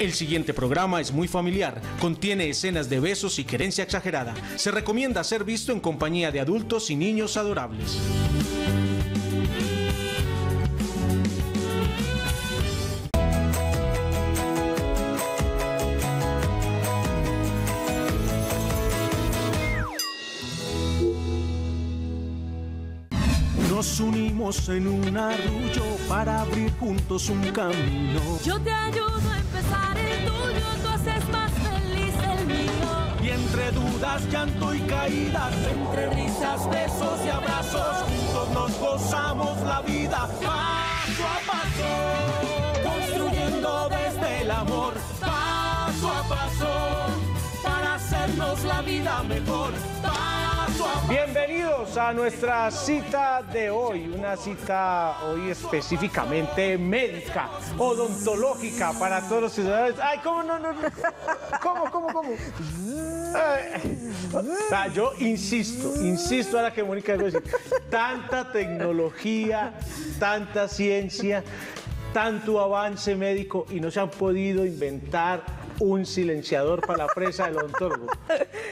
El siguiente programa es muy familiar, contiene escenas de besos y querencia exagerada. Se recomienda ser visto en compañía de adultos y niños adorables. Nos unimos en un arrullo para abrir juntos un camino. Yo te ayudo a empezar el tuyo, tú haces más feliz el mío. Y entre dudas, llanto y caídas, entre risas, besos y abrazos, juntos nos gozamos la vida. Paso a paso, construyendo desde el amor. Paso a paso, para hacernos la vida mejor. Bienvenidos a nuestra cita de hoy, una cita hoy específicamente médica, odontológica para todos los ciudadanos. Ay, ¿cómo? No. ¿Cómo? Yo insisto ahora que Mónica dijo, tanta tecnología, tanta ciencia, tanto avance médico y no se han podido inventar un silenciador para la presa del odontólogo.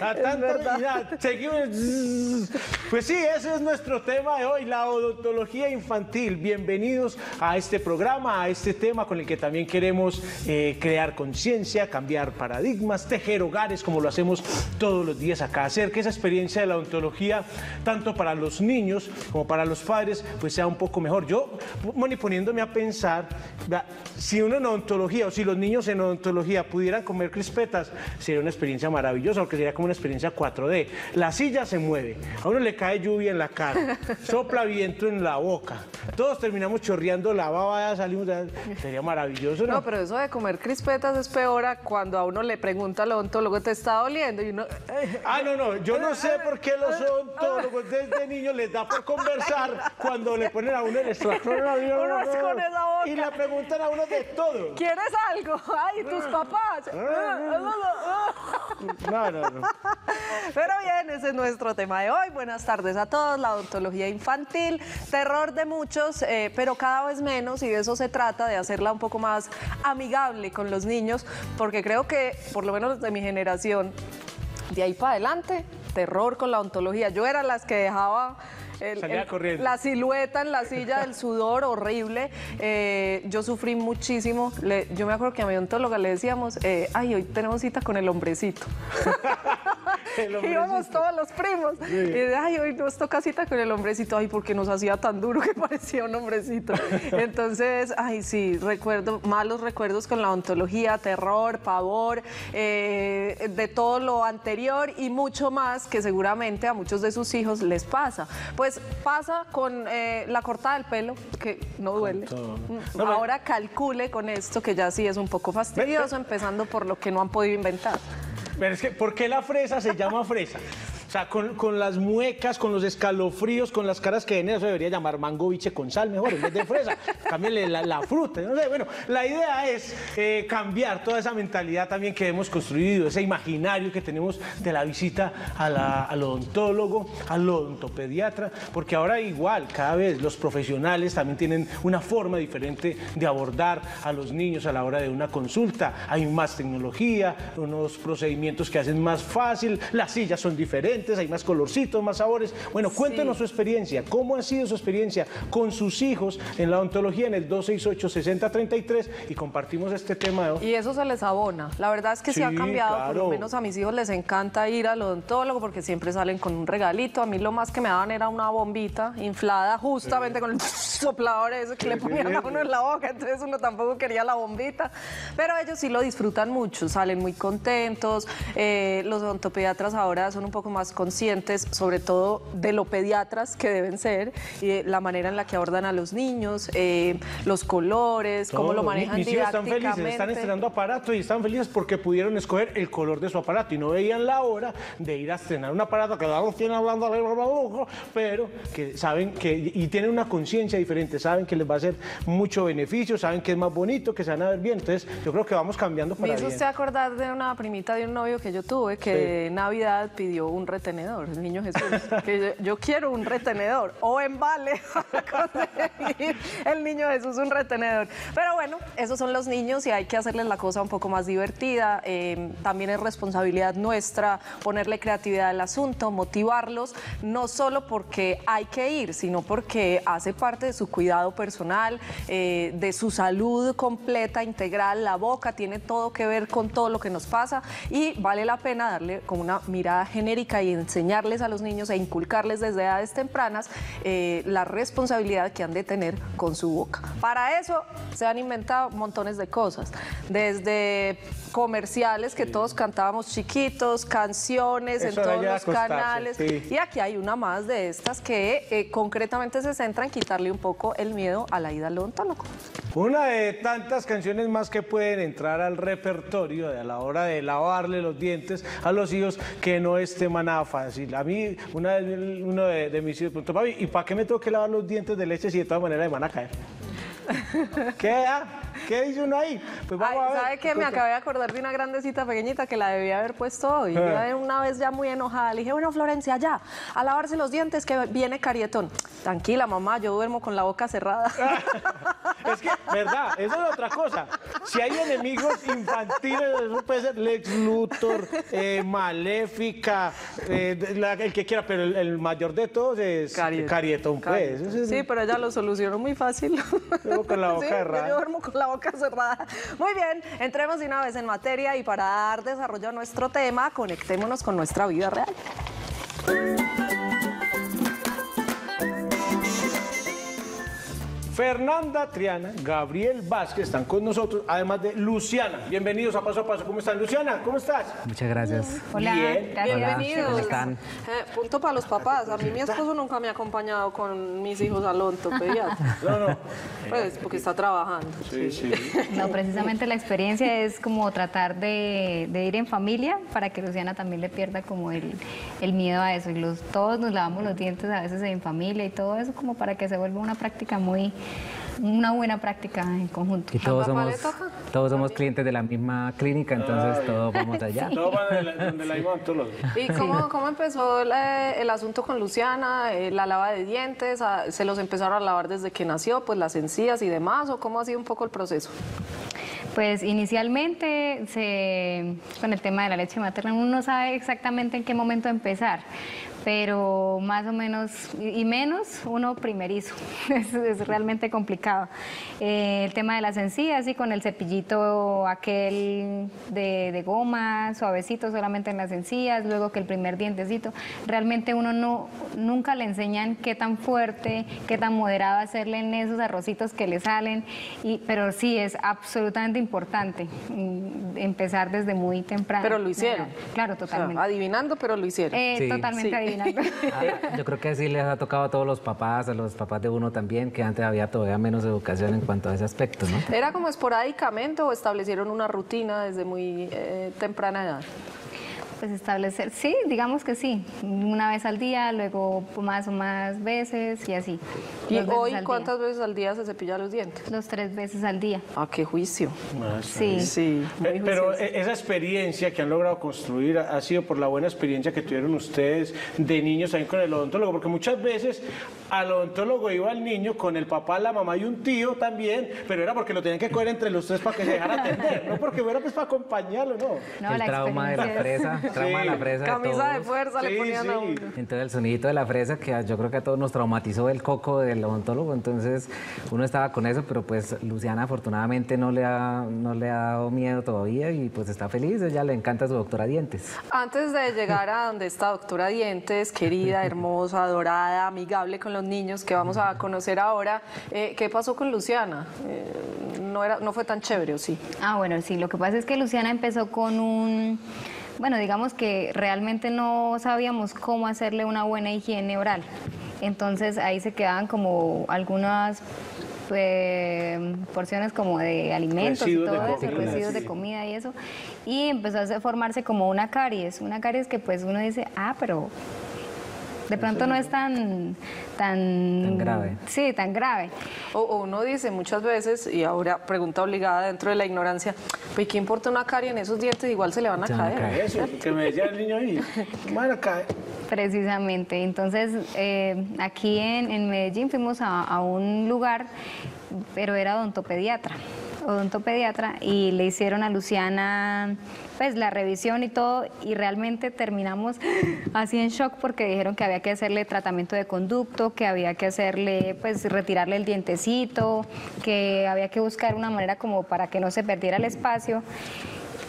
A tanta seguimos. Pues sí, ese es nuestro tema de hoy, la odontología infantil. Bienvenidos a este programa, a este tema con el que también queremos crear conciencia, cambiar paradigmas, tejer hogares, como lo hacemos todos los días acá. Hacer que esa experiencia de la odontología, tanto para los niños como para los padres, pues sea un poco mejor. Yo, Moni, poniéndome a pensar, si uno en odontología o si los niños en odontología pudieran comer crispetas, sería una experiencia maravillosa, porque sería como una experiencia 4D. La silla se mueve, a uno le cae lluvia en la cara, sopla viento en la boca, todos terminamos chorreando la baba, salimos, sería maravilloso, ¿no? No, pero eso de comer crispetas es peor a cuando a uno le pregunta al odontólogo, ¿te está doliendo? Y uno... yo no sé por qué los odontólogos desde niños les da por conversar cuando le ponen a uno el extractor de la boca y le preguntan a uno de todo. ¿Quieres algo? Ay, tus papás. No. Pero bien, ese es nuestro tema de hoy. Buenas tardes a todos. La odontología infantil, terror de muchos, pero cada vez menos, y de eso se trata, de hacerla un poco más amigable con los niños, porque creo que, por lo menos de mi generación, de ahí para adelante, terror con la odontología. Yo era las que dejaba... La silueta en la silla del sudor, horrible. Yo sufrí muchísimo. Yo me acuerdo que a mi odontóloga le decíamos, ay, hoy tenemos cita con el hombrecito. Íbamos todos los primos. Sí. Y ay, hoy nos toca cita con el hombrecito. Ay, porque nos hacía tan duro que parecía un hombrecito. Entonces, ay, sí, recuerdo, malos recuerdos con la odontología, terror, pavor, de todo lo anterior y mucho más que seguramente a muchos de sus hijos les pasa. Pues pasa con la cortada del pelo, que no duele. Ahora calcule con esto, que ya sí es un poco fastidioso, empezando por lo que no han podido inventar. Pero es que, ¿por qué la fresa se llama fresa? O sea, con las muecas, con los escalofríos, con las caras que den, eso debería llamar mango biche con sal mejor, en vez de fresa. Cámbiale la fruta. No sé, bueno, la idea es cambiar toda esa mentalidad también que hemos construido, ese imaginario que tenemos de la visita al odontólogo, al odontopediatra, porque ahora igual, cada vez los profesionales también tienen una forma diferente de abordar a los niños a la hora de una consulta. Hay más tecnología, unos procedimientos que hacen más fácil, las sillas son diferentes, hay más colorcitos, más sabores. Bueno, cuéntenos su experiencia, cómo ha sido su experiencia con sus hijos en la odontología en el 268-6033 y compartimos este tema de hoy. Y eso se les abona, la verdad es que sí, se ha cambiado, claro. Por lo menos a mis hijos les encanta ir al odontólogo porque siempre salen con un regalito. A mí lo más que me daban era una bombita inflada justamente con el soplador ese que le ponían a uno en la boca, entonces uno tampoco quería la bombita, pero ellos sí lo disfrutan mucho, salen muy contentos. Los odontopediatras ahora son un poco más conscientes, sobre todo de lo pediatras que deben ser, y de la manera en la que abordan a los niños, los colores, todo, cómo lo manejan didácticamente. Están felices, están estrenando aparatos y están felices porque pudieron escoger el color de su aparato y no veían la hora de ir a estrenar un aparato que cada uno tiene hablando, pero que saben que, y tienen una conciencia diferente, saben que les va a hacer mucho beneficio, saben que es más bonito, que se van a ver bien. Entonces, yo creo que vamos cambiando para bien. Me hizo usted acordar de una primita de un novio que yo tuve, que Navidad pidió un restaurante retenedor, niño Jesús. Que yo quiero un retenedor. O en Vale conseguir el niño Jesús un retenedor. Pero bueno, esos son los niños y hay que hacerles la cosa un poco más divertida. También es responsabilidad nuestra ponerle creatividad al asunto, motivarlos, no solo porque hay que ir, sino porque hace parte de su cuidado personal, de su salud completa, integral. La boca tiene todo que ver con todo lo que nos pasa y vale la pena darle como una mirada genérica y enseñarles a los niños e inculcarles desde edades tempranas la responsabilidad que han de tener con su boca. Para eso se han inventado montones de cosas, desde comerciales que todos cantábamos chiquitos, canciones en todos los canales, y aquí hay una más de estas que concretamente se centra en quitarle un poco el miedo a la ida al odontólogo. Una de tantas canciones más que pueden entrar al repertorio a la hora de lavarle los dientes a los hijos, que no es tema nada fácil. A mí, uno de mis hijos preguntó, papi, ¿y para qué me tengo que lavar los dientes de leche si de todas maneras me van a caer? ¿Qué dice uno ahí? Pues vamos a ver. ¿Sabe qué? Me acabé de acordar de una grandecita pequeñita que la debía haber puesto hoy. Una vez ya muy enojada le dije, bueno, Florencia, ya, a lavarse los dientes que viene carietón. Tranquila, mamá, yo duermo con la boca cerrada. Es que, verdad, eso es otra cosa. Si hay enemigos infantiles, eso puede ser Lex Luthor, Maléfica, el que quiera, pero el mayor de todos es Carietón, pues. Sí, pero ella lo solucionó muy fácil. Con la boca cerrada. Yo duermo con la boca cerrada. Muy bien, entremos de una vez en materia y para dar desarrollo a nuestro tema, conectémonos con nuestra vida real. Fernanda Triana, Gabriel Vázquez están con nosotros, además de Luciana. Bienvenidos a Paso. ¿Cómo están, Luciana? ¿Cómo estás? Muchas gracias. Hola, bien. Gracias. Bienvenidos. ¿Cómo están? Punto para los papás. A mí mi esposo nunca me ha acompañado con mis hijos al ontopediatra. No. Pues porque está trabajando. Sí. No, precisamente la experiencia es como tratar de ir en familia para que Luciana también le pierda como el miedo a eso. Y todos nos lavamos los dientes a veces en familia y todo eso como para que se vuelva una práctica muy... una buena práctica en conjunto. Y todos somos clientes de la misma clínica, entonces todos vamos allá. Sí. Todos van donde la iban todos los días. ¿Y cómo empezó el asunto con Luciana? ¿La lava de dientes? ¿Se los empezaron a lavar desde que nació? Pues las encías y demás, ¿o cómo ha sido un poco el proceso? Pues inicialmente, con el tema de la leche materna, uno no sabe exactamente en qué momento empezar, pero más o menos, y menos, uno primerizo, es realmente complicado. El tema de las encías y con el cepillito aquel de goma, suavecito solamente en las encías, luego que el primer dientecito, realmente uno nunca le enseñan qué tan fuerte, qué tan moderado hacerle en esos arrocitos que le salen, pero sí es absolutamente importante empezar desde muy temprano. Pero lo hicieron. Claro, totalmente. O sea, adivinando, pero lo hicieron. Sí. Totalmente. Sí. Yo creo que sí les ha tocado a todos los papás, a los papás de uno también, que antes había todavía menos educación en cuanto a ese aspecto, ¿no? ¿Era como esporádicamente o establecieron una rutina desde muy temprana edad? Pues establecer, sí, digamos que sí, una vez al día, luego más veces y así. ¿Y hoy cuántas veces al día se cepilla los dientes? 3 veces al día. Ah, qué juicio. Sí. Pero esa experiencia que han logrado construir ha sido por la buena experiencia que tuvieron ustedes de niños también con el odontólogo, porque muchas veces al odontólogo iba el niño con el papá, la mamá y un tío también, pero era porque lo tenían que coger entre los tres para que se dejara atender, no porque fuera pues para acompañarlo, ¿no? El trauma de la fresa. Trauma de la fresa. Camisa de fuerza le ponían a uno. Entonces el sonidito de la fresa, que yo creo que a todos nos traumatizó el coco del odontólogo, entonces uno estaba con eso, pero pues Luciana afortunadamente no le ha dado miedo todavía y pues está feliz, ella le encanta su doctora Dientes. Antes de llegar a donde está doctora Dientes, querida, hermosa, adorada, amigable con los niños que vamos a conocer ahora, ¿qué pasó con Luciana? ¿No fue tan chévere o sí? Ah, bueno, sí, lo que pasa es que Luciana empezó con bueno, digamos que realmente no sabíamos cómo hacerle una buena higiene oral. Entonces ahí se quedaban como algunas porciones como de alimentos y todo eso, residuos de comida y eso. Y empezó a formarse como una caries que pues uno dice, ah, pero... de pronto no es tan grave. Sí, tan grave. O uno dice muchas veces, y ahora pregunta obligada dentro de la ignorancia, pues ¿qué importa una carie en esos dientes? Igual se le van a caer. Eso, que me decía el niño ahí, van a caer. Precisamente, entonces aquí en Medellín fuimos a un lugar, pero era odontopediatra, y le hicieron a Luciana pues la revisión y todo, y realmente terminamos así en shock porque dijeron que había que hacerle tratamiento de conducto, que había que hacerle, pues retirarle el dientecito, que había que buscar una manera como para que no se perdiera el espacio.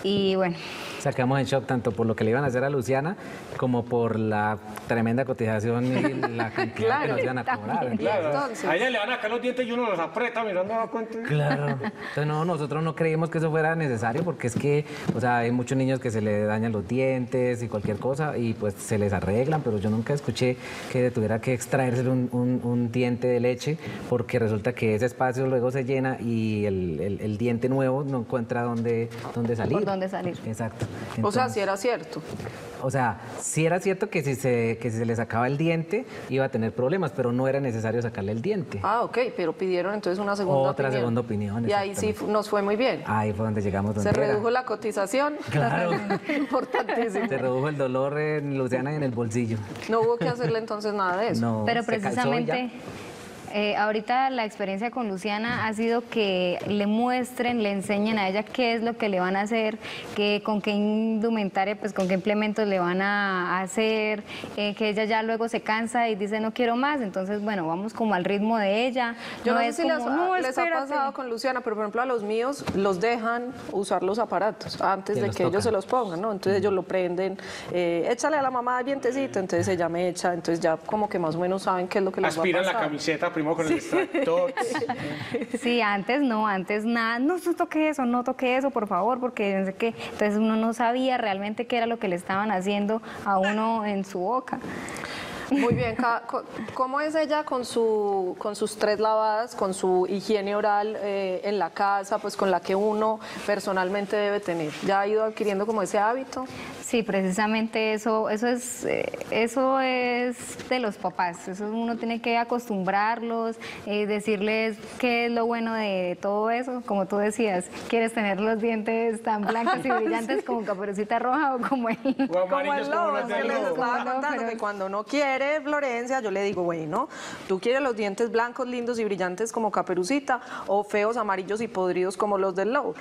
Y bueno, sacamos en shock tanto por lo que le iban a hacer a Luciana como por la tremenda cotización y la cantidad que nos iban a cobrar. Claro. Entonces, a ella le van a caer los dientes y uno los aprieta mirando la cuenta. Claro. Entonces no, nosotros no creímos que eso fuera necesario porque es que, o sea, hay muchos niños que se les dañan los dientes y cualquier cosa y pues se les arreglan, pero yo nunca escuché que tuviera que extraerse un diente de leche porque resulta que ese espacio luego se llena y el diente nuevo no encuentra dónde salir. Por dónde salir. Exacto. Entonces, o sea, sí era cierto. O sea, sí era cierto que si se le sacaba el diente iba a tener problemas, pero no era necesario sacarle el diente. Ah, ok, pero pidieron entonces una segunda opinión. Otra segunda opinión. Y ahí sí nos fue muy bien. Ahí fue donde llegamos. Donde se redujo la cotización. Claro. Importantísimo. Se redujo el dolor en Luciana y en el bolsillo. No hubo que hacerle entonces nada de eso. No, pero precisamente... ahorita la experiencia con Luciana ha sido que le muestren, le enseñen a ella qué es lo que le van a hacer, con qué indumentaria, pues con qué implementos le van a hacer, que ella ya luego se cansa y dice no quiero más, entonces bueno, vamos como al ritmo de ella. Yo no sé si les ha pasado con Luciana, pero por ejemplo a los míos los dejan usar los aparatos antes de que ellos se los pongan, ¿no? Entonces ellos lo prenden, échale a la mamá el dientecito, entonces ella me echa, entonces ya como que más o menos saben qué es lo que les va a pasar. Aspiran la camiseta con el extractor. Sí, antes nada, no toque eso, por favor, porque sé que entonces uno no sabía realmente qué era lo que le estaban haciendo a uno en su boca. Muy bien, ¿cómo es ella con sus 3 lavadas, con su higiene oral en la casa, pues con la que uno personalmente debe tener? ¿Ya ha ido adquiriendo como ese hábito? Sí, precisamente eso es de los papás, eso uno tiene que acostumbrarlos, decirles qué es lo bueno de todo eso, como tú decías, ¿quieres tener los dientes tan blancos y brillantes sí, como Caperucita Roja o como el lobo? Que cuando no quiere Florencia, yo le digo, bueno, tú quieres los dientes blancos, lindos y brillantes como Caperucita o feos, amarillos y podridos como los del lobo.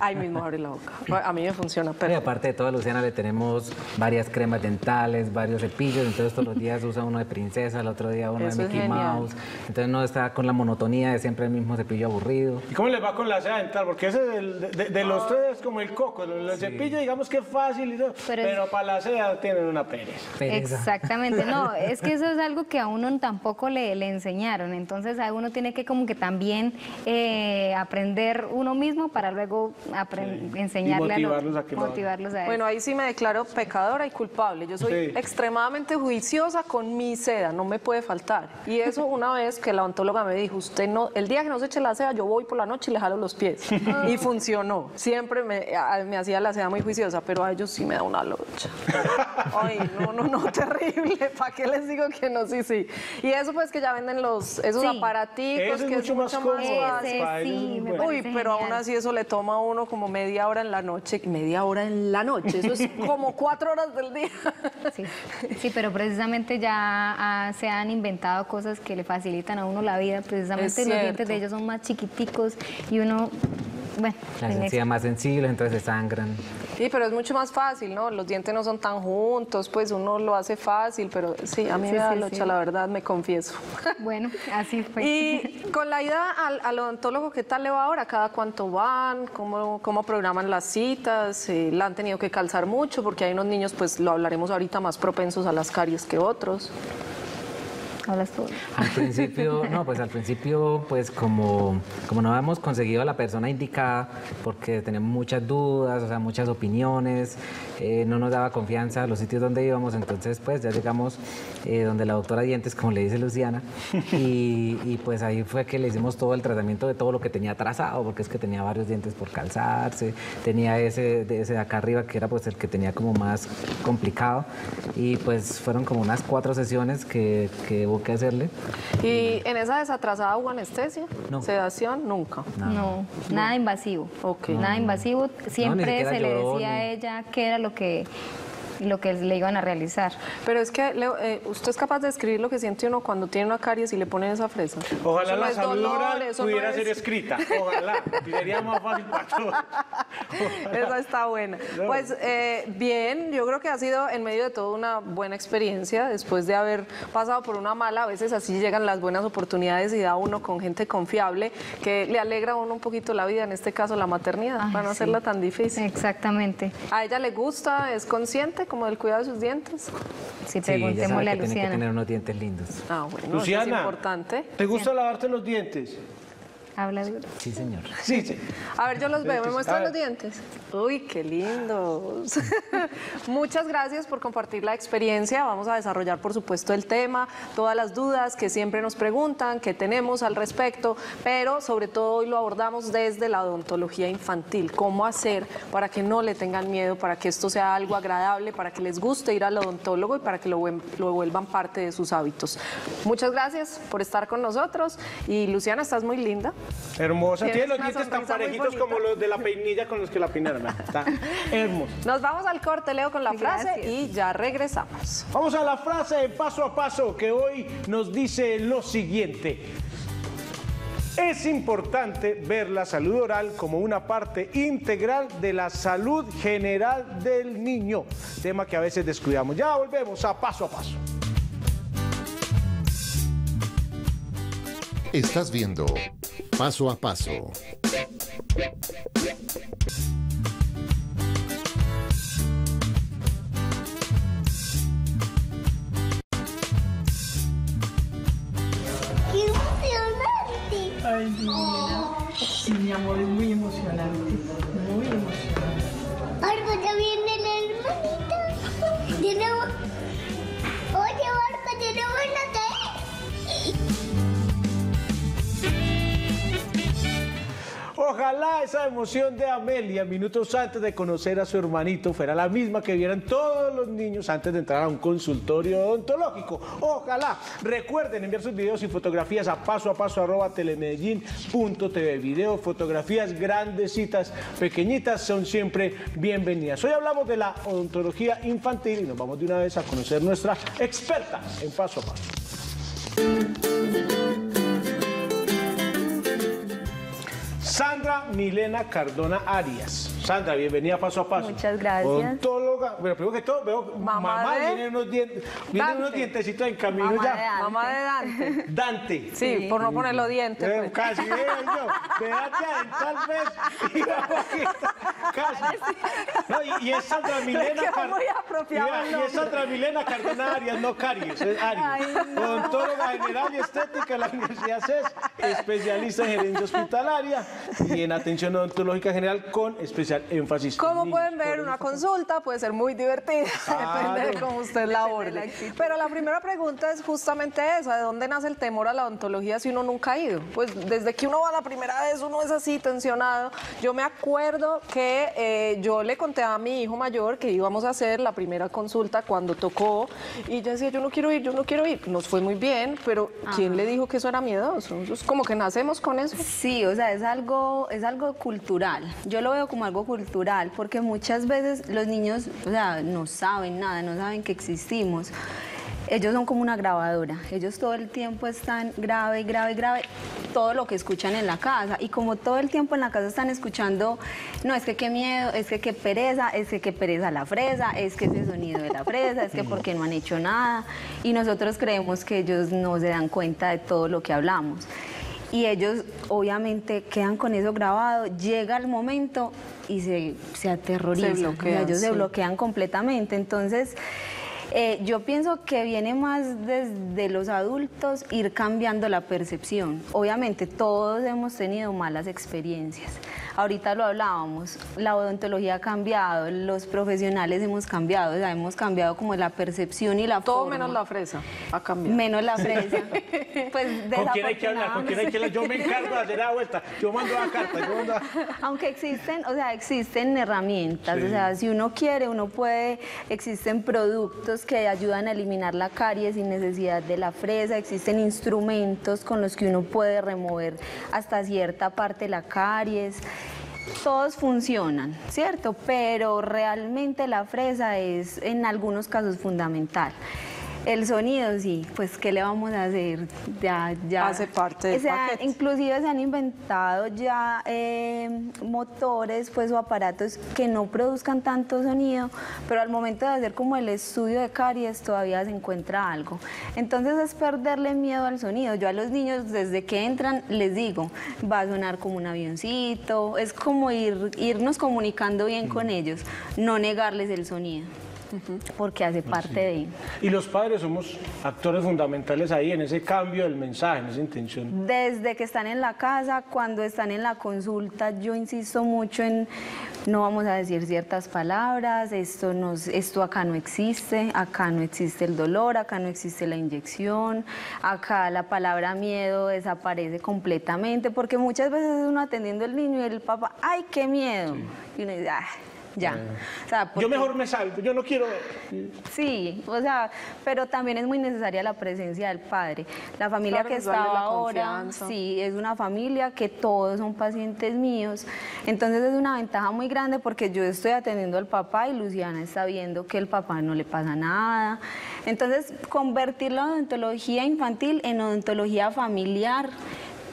Ahí mismo abre la boca. A mí me funciona. Pero... Y aparte de todo, Luciana, le tenemos varias cremas dentales, varios cepillos, entonces todos los días usa uno de princesa, el otro día uno de Mickey Mouse. Entonces no está con la monotonía de siempre el mismo cepillo aburrido. ¿Y cómo les va con la seda dental? Porque ese de los tres es como el coco. El cepillo, digamos que es fácil, y todo, pero para la seda tienen una pereza. Exactamente. No, es que eso es algo que a uno tampoco le enseñaron. Entonces a uno tiene que como que también aprender uno mismo para luego... enseñarle y motivarlos a ellos. Bueno, ahí sí me declaro pecadora y culpable. Yo soy extremadamente juiciosa con mi seda, no me puede faltar. Y eso una vez que la odontóloga me dijo, usted no, el día que no se eche la seda, yo voy por la noche y le jalo los pies. Y funcionó. Siempre me hacía la seda muy juiciosa, pero a ellos sí me da una locha. Ay, no, terrible. ¿Para qué les digo que no? Sí. Y eso pues que ya venden esos aparatitos. Eso que es mucho más cómodo. Sí, uy, pero aún así eso le toma a uno como media hora en la noche, eso es como 4 horas del día. Sí, pero precisamente ya se han inventado cosas que le facilitan a uno la vida, precisamente los dientes de ellos son más chiquiticos y uno, bueno. Las encías más sensibles, entonces se sangran. Sí, pero es mucho más fácil, ¿no? Los dientes no son tan juntos, pues uno lo hace fácil, pero sí, a mí me da locha, la verdad, me confieso. Bueno, así fue. Y con la ida al odontólogo, ¿qué tal le va ahora? ¿Cada cuánto van? ¿Cómo programan las citas? ¿La han tenido que calzar mucho? Porque hay unos niños, pues lo hablaremos ahorita, más propensos a las caries que otros. Hablas tú. Al principio, no, pues al principio, pues como no habíamos conseguido a la persona indicada, porque teníamos muchas dudas, o sea, muchas opiniones, no nos daba confianza los sitios donde íbamos, entonces pues ya llegamos donde la doctora Dientes, como le dice Luciana, y pues ahí fue que le hicimos todo el tratamiento de todo lo que tenía atrasado, porque es que tenía varios dientes por calzarse, tenía ese de acá arriba que era pues el que tenía como más complicado, y pues fueron como unas 4 sesiones que hubo que hacerle. ¿Y en esa desatrasada hubo anestesia? No. ¿Sedación? Nunca. No. Nada invasivo. Okay. Nada invasivo. Siempre se le decía a ella qué era lo que le iban a realizar. Pero es que, Leo, ¿usted es capaz de describir lo que siente uno cuando tiene una caries y le ponen esa fresa? Ojalá la salud pudiera ser escrita. Ojalá. Sería más fácil para todos. Esa está buena. Pues bien, yo creo que ha sido en medio de todo una buena experiencia. Después de haber pasado por una mala, a veces así llegan las buenas oportunidades y da uno con gente confiable que le alegra a uno un poquito la vida, en este caso la maternidad, para no hacerla tan difícil. Exactamente. ¿A ella le gusta? ¿Es consciente como del cuidado de sus dientes? Sí, preguntémosle a Luciana. Tiene que tener unos dientes lindos. Ah, bueno, Luciana, eso es importante. ¿Te gusta lavarte los dientes? ¿Habla duro? Sí, señor. Sí. A ver, yo los veo. ¿Me muestran los dientes? Uy, qué lindos. Muchas gracias por compartir la experiencia. Vamos a desarrollar, por supuesto, el tema, todas las dudas que siempre nos preguntan, que tenemos al respecto, pero sobre todo hoy lo abordamos desde la odontología infantil. ¿Cómo hacer para que no le tengan miedo, para que esto sea algo agradable, para que les guste ir al odontólogo y para que lo vuelvan parte de sus hábitos? Muchas gracias por estar con nosotros. Y Luciana, estás muy linda. Hermosa, tiene los dientes tan parejitos como los de la peinilla con los que la peinaron. Está hermoso. Nos vamos al corte, Leo, con la frase y ya regresamos. Vamos a la frase de Paso a Paso, que hoy nos dice lo siguiente. Es importante ver la salud oral como una parte integral de la salud general del niño, tema que a veces descuidamos. Ya volvemos a Paso a Paso. Estás viendo Paso a Paso. ¡Qué emocionante! Ay, mi amor, es muy emocionante. Muy emocionante. Barco, ya viene la hermanita. Tenemos... Oye, Barco, tenemos la tele. Ojalá esa emoción de Amelia minutos antes de conocer a su hermanito fuera la misma que vieran todos los niños antes de entrar a un consultorio odontológico. Ojalá. Recuerden enviar sus videos y fotografías a pasoapaso@telemedellin.tv. Videos, fotografías, grandes citas, pequeñitas, son siempre bienvenidas. Hoy hablamos de la odontología infantil y nos vamos de una vez a conocer nuestra experta en Paso a Paso. Sandra Milena Cardona Arias. Sandra, bienvenida a Paso a Paso. Muchas gracias. Odontóloga. Bueno, primero que todo, veo mamá tiene unos dientes, vienen unos dientecitos en camino mamá ya. Mamá de Dante. Dante. Sí, por no ponerlo dientes. Pues. Casi, yo. De Dante tal vez. Y casi. No, y es Sandra Milena Cardona. Y es Sandra Milena Cardona Arias, no caries, es Arias. Odontóloga general y estética de la Universidad CES, especialista en gerencia hospitalaria y en atención odontológica general con especial énfasis. Como pueden ver, una consulta puede ser muy divertida, depende de cómo usted la aborde. Pero la primera pregunta es justamente esa, ¿de dónde nace el temor a la odontología si uno nunca ha ido? Pues desde que uno va la primera vez, uno es así, tensionado. Yo me acuerdo que yo le conté a mi hijo mayor que íbamos a hacer la primera consulta cuando tocó, y yo decía, yo no quiero ir. Nos fue muy bien, pero ¿quién le dijo que eso era miedoso? Entonces, como que nacemos con eso. Sí, o sea, es algo cultural. Yo lo veo como algo cultural, porque muchas veces los niños, o sea, no saben nada, no saben que existimos. Ellos son como una grabadora, ellos todo el tiempo están grave, todo lo que escuchan en la casa, y como todo el tiempo en la casa están escuchando, no, es que qué miedo, es que qué pereza la fresa, es que ese sonido de la fresa, es que porque no han hecho nada, y nosotros creemos que ellos no se dan cuenta de todo lo que hablamos. Y ellos obviamente quedan con eso grabado, llega el momento y se aterrorizan, se bloquean, ellos se bloquean completamente. Entonces Yo pienso que viene más desde los adultos ir cambiando la percepción. Obviamente todos hemos tenido malas experiencias. Ahorita lo hablábamos, la odontología ha cambiado, los profesionales hemos cambiado, o sea, hemos cambiado como la percepción y la forma. Todo menos la fresa ha cambiado. Menos la fresa. Pues, ¿con quién hay que hablar? ¿Con quién hay que hablar? Yo me encargo de hacer la vuelta, yo mando la carta, yo mando la... Aunque existen, o sea, existen herramientas, sí. O sea, si uno quiere, uno puede, existen productos que ayudan a eliminar la carie sin necesidad de la fresa, existen instrumentos con los que uno puede remover hasta cierta parte la caries. Todos funcionan, ¿cierto? Pero realmente la fresa es en algunos casos fundamental. El sonido, sí, pues ¿qué le vamos a hacer? Ya hace parte del paquete. Inclusive se han inventado ya motores, pues, o aparatos que no produzcan tanto sonido, pero al momento de hacer como el estudio de caries todavía se encuentra algo. Entonces es perderle miedo al sonido. Yo a los niños desde que entran les digo, va a sonar como un avioncito, es como irnos comunicando bien con ellos, no negarles el sonido. Porque hace parte sí. de... Y los padres somos actores fundamentales ahí en ese cambio del mensaje, en esa intención. Desde que están en la casa, cuando están en la consulta, yo insisto mucho en no vamos a decir ciertas palabras, esto acá no existe el dolor, acá no existe la inyección, acá la palabra miedo desaparece completamente, porque muchas veces uno atendiendo al niño y el papá, ¡ay, qué miedo! Sí. Y uno dice, ¡ay! Ya. O sea, porque... Yo mejor me salgo, yo no quiero... Sí, o sea, pero también es muy necesaria la presencia del padre. La familia claro, que estaba ahora, sí, es una familia que todos son pacientes míos. Entonces es una ventaja muy grande porque yo estoy atendiendo al papá y Luciana está viendo que el papá no le pasa nada. Entonces convertir la odontología infantil en odontología familiar,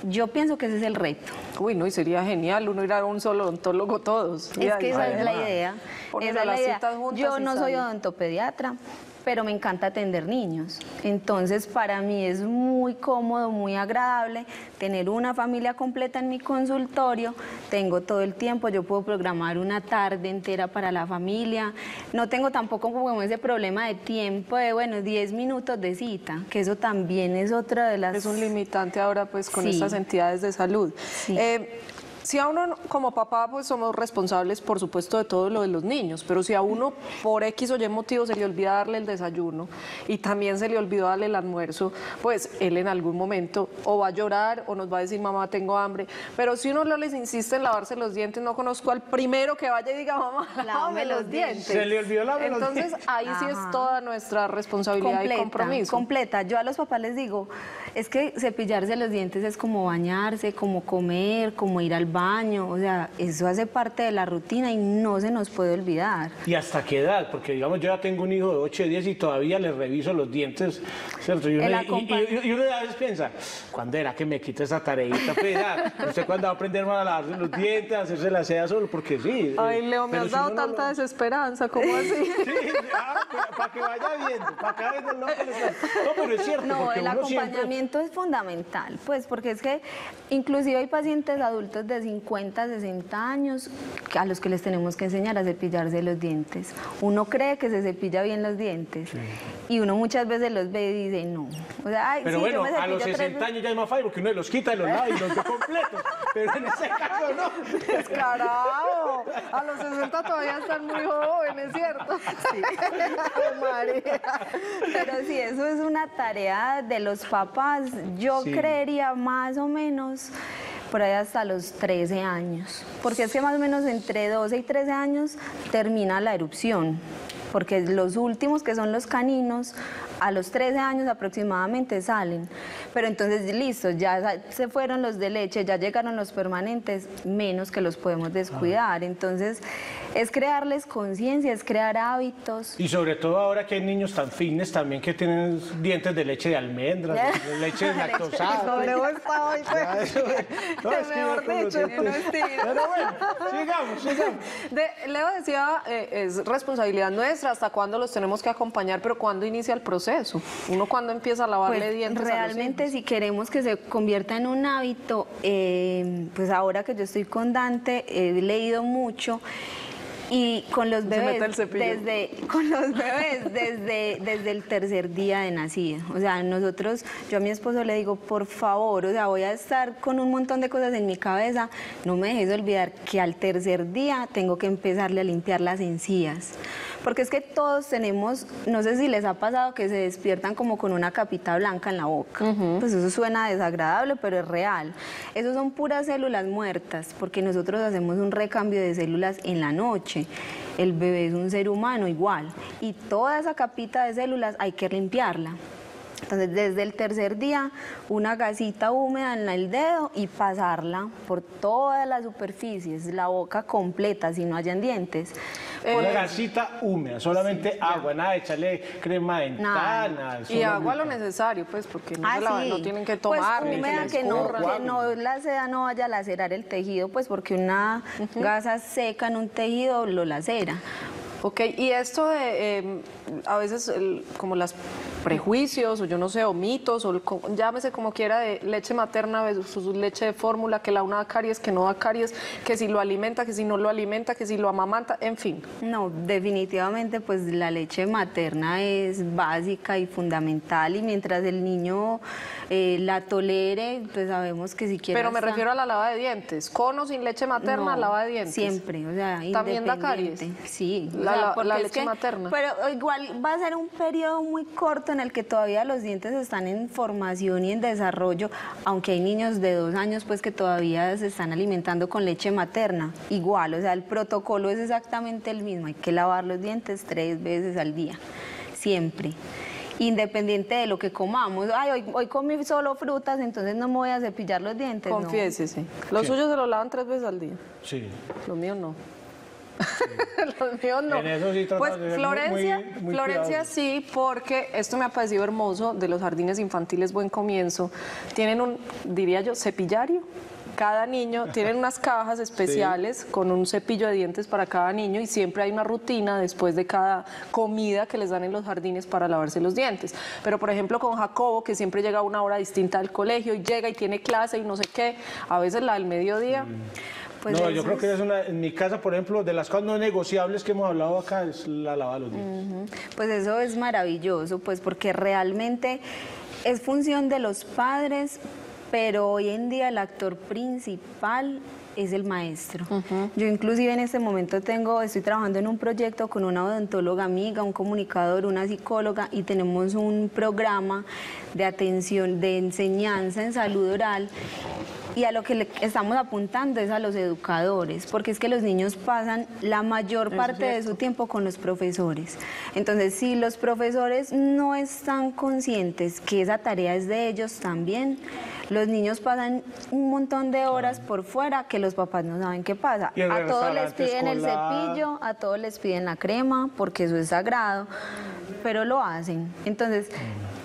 yo pienso que ese es el reto. Uy, no, y sería genial uno ir a un solo odontólogo todos. Es que esa es la idea. Esa es la idea. Yo no soy odontopediatra, pero me encanta atender niños. Entonces, para mí es muy cómodo, muy agradable tener una familia completa en mi consultorio. Tengo todo el tiempo, yo puedo programar una tarde entera para la familia. No tengo tampoco como ese problema de tiempo de, bueno, 10 minutos de cita, que eso también es otra de las... Es un limitante ahora, pues, con sí. estas entidades de salud. Sí. Si a uno como papá pues somos responsables por supuesto de todo lo de los niños, pero si a uno por X o Y motivo se le olvida darle el desayuno y también se le olvidó darle el almuerzo, pues él en algún momento o va a llorar o nos va a decir mamá tengo hambre, pero si uno no les insiste en lavarse los dientes, no conozco al primero que vaya y diga mamá lávame los dientes. Se le olvidó lavarme los dientes. Entonces ahí sí es toda nuestra responsabilidad completa, y compromiso. Completa, yo a los papás les digo, es que cepillarse los dientes es como bañarse, como comer, como ir al baño, o sea, eso hace parte de la rutina y no se nos puede olvidar. ¿Y hasta qué edad? Porque digamos yo ya tengo un hijo de 8 o 10 y todavía le reviso los dientes, ¿cierto? Y uno a veces piensa, ¿cuándo era que me quita esa tareita? Pues, ¿usted cuándo va a aprender más a lavarse los dientes, a hacerse la seda solo? Porque sí. Ay, Leo, me has dado si tanta desesperanza, ¿cómo así? Sí, para que vaya viendo, para que vaya viendo. No, pero es cierto. No, el acompañamiento siempre... es fundamental, pues, porque es que inclusive hay pacientes adultos de 50, 60 años a los que les tenemos que enseñar a cepillarse los dientes. Uno cree que se cepilla bien los dientes sí. y uno muchas veces los ve y dice no. O sea, ay, pero sí, bueno, a los 60 años ya es más fácil porque uno los quita de los lados y los ve completos, pero en ese caso no. Descarado, a los 60 todavía están muy jóvenes, ¿cierto? Sí. Pero sí, eso es una tarea de los papás, yo sí. creería más o menos por ahí hasta los 13 años, porque es que más o menos entre 12 y 13 años termina la erupción, porque los últimos que son los caninos a los 13 años aproximadamente salen, pero entonces listo, ya se fueron los de leche, ya llegaron los permanentes, menos que los podemos descuidar, entonces es crearles conciencia, es crear hábitos. Y sobre todo ahora que hay niños tan fitness también que tienen dientes de leche de almendras, de leche lactosada. No está hoy, mejor dicho. Pero bueno, sigamos. Leo decía, es responsabilidad nuestra, hasta cuándo los tenemos que acompañar, pero cuándo inicia el proceso, uno cuándo empieza a lavarle pues, dientes realmente a los hijos? Si queremos que se convierta en un hábito, pues ahora que yo estoy con Dante he leído mucho Y con los bebés, desde el tercer día de nacido. O sea, nosotros, yo a mi esposo le digo, por favor, o sea, voy a estar con un montón de cosas en mi cabeza, no me dejes olvidar que al tercer día tengo que empezarle a limpiar las encías. Porque es que todos tenemos, no sé si les ha pasado que se despiertan como con una capita blanca en la boca. Pues eso suena desagradable, pero es real. Esos son puras células muertas, porque nosotros hacemos un recambio de células en la noche. El bebé es un ser humano igual, y toda esa capita de células hay que limpiarla. Entonces, desde el tercer día, una gasita húmeda en el dedo y pasarla por todas las superficies, la boca completa, si no hayan dientes. Una gasita húmeda, solamente sí, agua, nada de echarle crema dental, nada. Y agua lo necesario, pues, porque no, no tienen que tomar. Pues húmeda, que no la seda no vaya a lacerar el tejido, pues, porque una gasa seca en un tejido lo lacera. Ok, y esto de, a veces, como las prejuicios, o yo no sé, o mitos, o llámese como quiera, de leche materna versus leche de fórmula, que la una da caries, que no da caries, que si lo alimenta, que si no lo alimenta, que si lo amamanta, en fin. No, definitivamente pues la leche materna es básica y fundamental, y mientras el niño la tolere, pues sabemos que si quiere... Pero me refiero a la lava de dientes, con o sin leche materna, no, lava de dientes. Siempre, o sea, independiente. ¿También da caries? Sí, la leche materna. Pero igual va a ser un periodo muy corto en el que todavía los dientes están en formación y en desarrollo, aunque hay niños de 2 años pues que todavía se están alimentando con leche materna, igual, o sea, el protocolo es exactamente el mismo, hay que lavar los dientes 3 veces al día, siempre, independiente de lo que comamos. Ay, hoy comí solo frutas, entonces no me voy a cepillar los dientes. Confiésese, no. Los suyos se los lavan 3 veces al día. Sí. Los míos no. Sí. Los míos no. En eso sí, pues Florencia, muy Florencia sí, porque esto me ha parecido hermoso de los jardines infantiles Buen Comienzo. Tienen un, diría yo, cepillario. Cada niño, tienen unas cajas especiales con un cepillo de dientes para cada niño, y siempre hay una rutina después de cada comida que les dan en los jardines para lavarse los dientes. Pero por ejemplo con Jacobo, que siempre llega a una hora distinta al colegio y llega y tiene clase y no sé qué, a veces la del mediodía. Pues no, yo creo que es una, en mi casa, por ejemplo, de las cosas no negociables que hemos hablado acá es la lavada de los dientes. Pues eso es maravilloso, pues porque realmente es función de los padres, pero hoy en día el actor principal es el maestro. Yo inclusive en este momento estoy trabajando en un proyecto con una odontóloga amiga, un comunicador, una psicóloga, y tenemos un programa de atención, de enseñanza en salud oral, y a lo que le estamos apuntando es a los educadores, porque es que los niños pasan la mayor parte de su tiempo con los profesores. Entonces, si los profesores no están conscientes que esa tarea es de ellos también, los niños pasan un montón de horas por fuera que los papás no saben qué pasa. A todos les piden el cepillo, a todos les piden la crema, porque eso es sagrado, pero lo hacen. Entonces...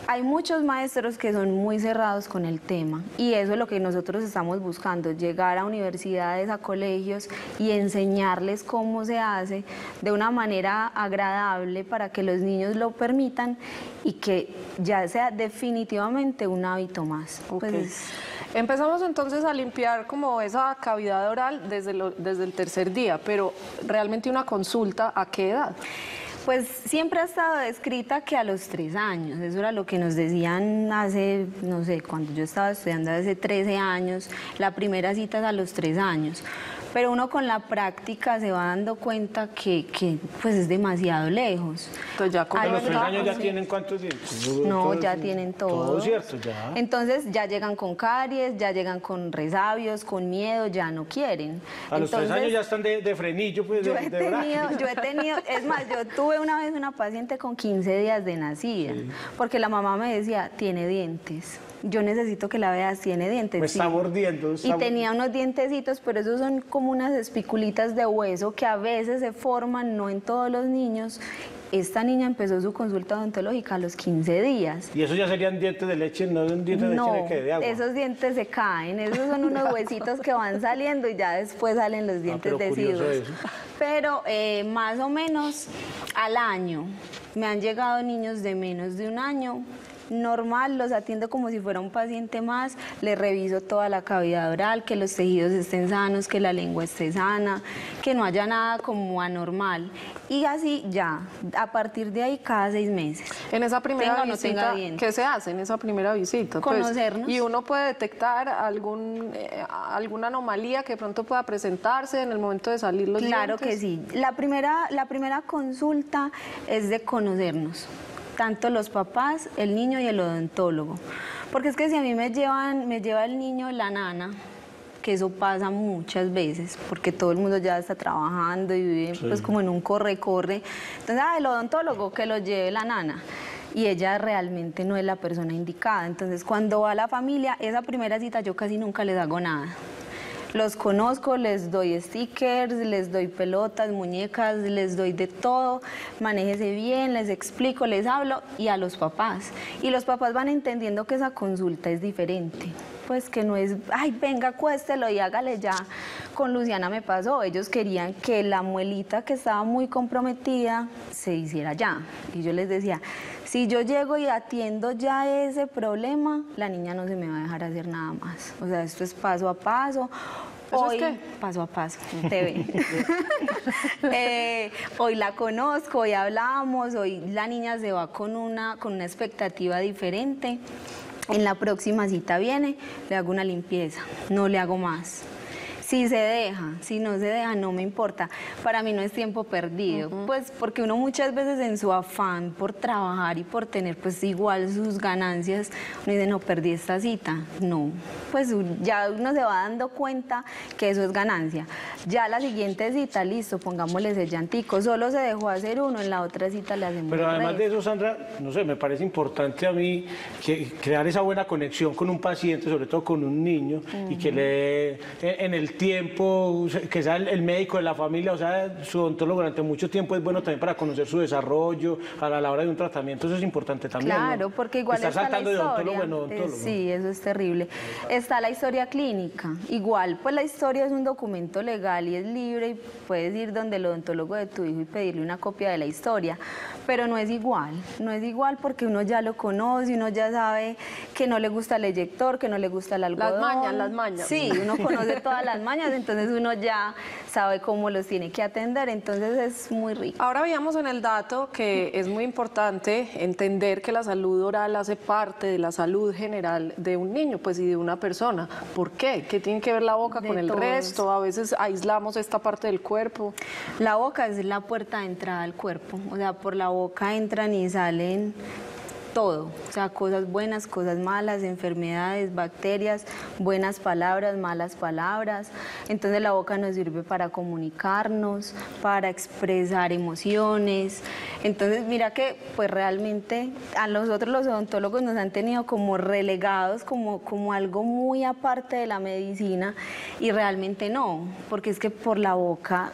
hay muchos maestros que son muy cerrados con el tema, y eso es lo que nosotros estamos buscando, llegar a universidades, a colegios, y enseñarles cómo se hace de una manera agradable para que los niños lo permitan y que ya sea definitivamente un hábito más. Okay. Pues empezamos entonces a limpiar como esa cavidad oral desde el tercer día, pero realmente una consulta, ¿a qué edad? Pues siempre ha estado descrita que a los 3 años, eso era lo que nos decían hace, no sé, cuando yo estaba estudiando hace 13 años, la primera cita es a los 3 años, pero uno con la práctica se va dando cuenta que pues es demasiado lejos. Entonces ya con los 3 años ya tienen cuántos dientes. No, ya tienen todo. Todo cierto, ya. Entonces ya llegan con caries, ya llegan con resabios, con miedo, ya no quieren. A los 3 años ya están de frenillo, pues yo he tenido, es más, yo tuve una vez una paciente con 15 días de nacida, porque la mamá me decía, tiene dientes, yo necesito que la veas, tiene dientes. Me está mordiendo. Y tenía unos dientecitos, pero esos son como unas espiculitas de hueso que a veces se forman, no en todos los niños. Esta niña empezó su consulta odontológica a los 15 días. ¿Y esos ya serían dientes de leche? No, son dientes de agua. Esos dientes se caen, esos son unos huesitos que van saliendo y ya después salen los dientes deciduos. Pero más o menos al año, me han llegado niños de menos de 1 año normal, los atiendo como si fuera un paciente más, les reviso toda la cavidad oral, que los tejidos estén sanos, que la lengua esté sana, que no haya nada como anormal. Y así ya, a partir de ahí cada 6 meses. En esa primera visita, ¿qué se hace en esa primera visita? Conocernos. Pues, y uno puede detectar alguna anomalía que pronto pueda presentarse en el momento de salir los dientes. Claro que sí. La primera consulta es de conocernos, tanto los papás, el niño y el odontólogo. Porque es que si a mí me lleva el niño la nana, que eso pasa muchas veces, porque todo el mundo ya está trabajando y vive pues como en un corre-corre. Entonces, el odontólogo que lo lleve la nana. Y ella realmente no es la persona indicada. Entonces, cuando va la familia, esa primera cita yo casi nunca les hago nada. Los conozco, les doy stickers, les doy pelotas, muñecas, les doy de todo, manéjese bien, les explico, les hablo, y a los papás. Y los papás van entendiendo que esa consulta es diferente, pues que no es, ay, venga, cuéstelo y hágale ya. Con Luciana me pasó, ellos querían que la muelita que estaba muy comprometida se hiciera ya. Y yo les decía, si yo llego y atiendo ya ese problema, la niña no se me va a dejar hacer nada más. O sea, esto es paso a paso. Hoy, ¿eso es qué? Paso a Paso TV. Hoy la conozco, hoy hablamos, hoy la niña se va con una expectativa diferente. En la próxima cita viene, le hago una limpieza, no le hago más. Si se deja, si no se deja, no me importa. Para mí no es tiempo perdido, pues porque uno muchas veces en su afán por trabajar y por tener pues igual sus ganancias, uno dice, no, perdí esta cita. No, pues ya uno se va dando cuenta que eso es ganancia. Ya la siguiente cita, listo, pongámosle ese llantico. Solo se dejó hacer uno, en la otra cita le hacemos. Pero además de eso, Sandra, no sé, me parece importante a mí que crear esa buena conexión con un paciente, sobre todo con un niño, y que le en el tiempo, que sea el médico de la familia, o sea, su odontólogo durante mucho tiempo es bueno también para conocer su desarrollo, a la hora de un tratamiento, eso es importante también. Claro, ¿no? Porque igual está saltando la historia, de odontólogo en odontólogo. Sí, eso es terrible. Está la historia clínica, igual, pues la historia es un documento legal y es libre y puedes ir donde el odontólogo de tu hijo y pedirle una copia de la historia, pero no es igual porque uno ya lo conoce, uno ya sabe que no le gusta el eyector, que no le gusta el algodón. Las mañas. Sí, uno conoce todas las mañas, entonces uno ya sabe cómo los tiene que atender, entonces es muy rico. Ahora veamos en el dato que es muy importante entender que la salud oral hace parte de la salud general de un niño, pues, y de una persona. ¿Por qué? ¿Qué tiene que ver la boca con el resto? A veces aislamos esta parte del cuerpo. La boca es la puerta de entrada al cuerpo, o sea, por la boca entran y salen todo, o sea, cosas buenas, cosas malas, enfermedades, bacterias, buenas palabras, malas palabras. Entonces la boca nos sirve para comunicarnos, para expresar emociones. Entonces mira que pues realmente a nosotros los odontólogos nos han tenido como relegados, como algo muy aparte de la medicina, y realmente no, porque es que por la boca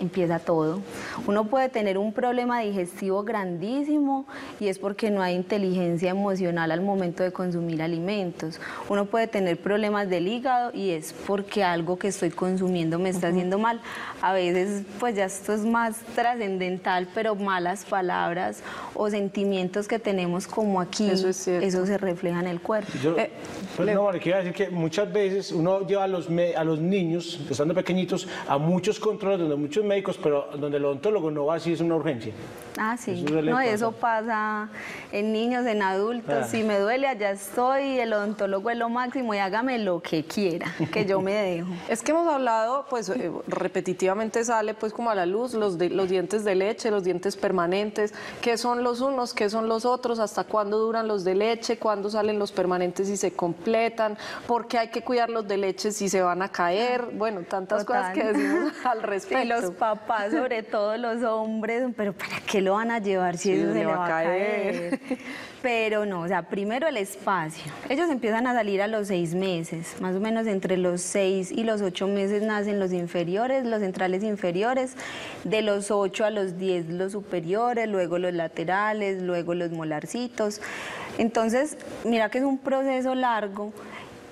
empieza todo. Uno puede tener un problema digestivo grandísimo y es porque no hay inteligencia emocional al momento de consumir alimentos. Uno puede tener problemas del hígado y es porque algo que estoy consumiendo me está haciendo mal. A veces, pues ya esto es más trascendental, pero malas palabras o sentimientos que tenemos como aquí, eso se refleja en el cuerpo. Quiero decir que muchas veces uno lleva a los niños, que están pequeñitos, a muchos controles donde muchos médicos, pero donde el odontólogo no va si es una urgencia. Ah, sí, eso pasa en niños, en adultos, si me duele, allá estoy, el odontólogo es lo máximo y hágame lo que quiera, que yo me dejo. Es que hemos hablado, pues repetitivamente sale pues como a la luz los dientes de leche, los dientes permanentes, qué son los unos, qué son los otros, hasta cuándo duran los de leche, cuándo salen los permanentes y se completan, por qué hay que cuidar los de leche si se van a caer, bueno, tantas cosas que decimos al respecto. Y los papás, sobre todo los hombres, pero ¿para qué lo van a llevar si eso se le va a caer? Pero no, o sea, primero el espacio. Ellos empiezan a salir a los 6 meses, más o menos entre los 6 y los 8 meses nacen los inferiores, los centrales inferiores, de los 8 a los 10 los superiores, luego los laterales, luego los molarcitos. Entonces, mira que es un proceso largo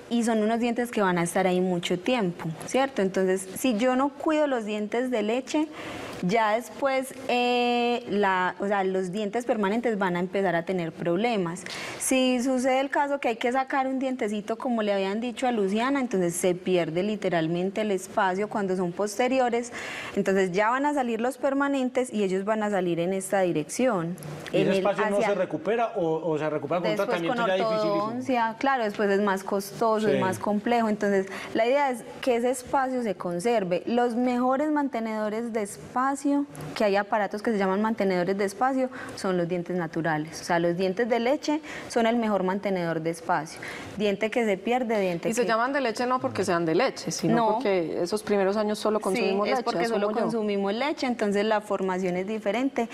y son unos dientes que van a estar ahí mucho tiempo, ¿cierto? Entonces, si yo no cuido los dientes de leche, ya después los dientes permanentes van a empezar a tener problemas. Si sucede el caso que hay que sacar un dientecito, como le habían dicho a Luciana, entonces se pierde literalmente el espacio cuando son posteriores. Entonces ya van a salir los permanentes y ellos van a salir en esta dirección. ¿Y ese espacio no se recupera o se recupera con tratamiento ya dificilísimo? Claro, después es más costoso, sí, es más complejo. Entonces la idea es que ese espacio se conserve. Los mejores mantenedores de espacio, que hay aparatos que se llaman mantenedores de espacio, son los dientes naturales. O sea, los dientes de leche son el mejor mantenedor de espacio. Diente que se pierde, diente que... Y se llaman de leche no porque sean de leche, sino porque esos primeros años solo consumimos leche. Sí, es porque solo consumimos leche, entonces la formación es diferente.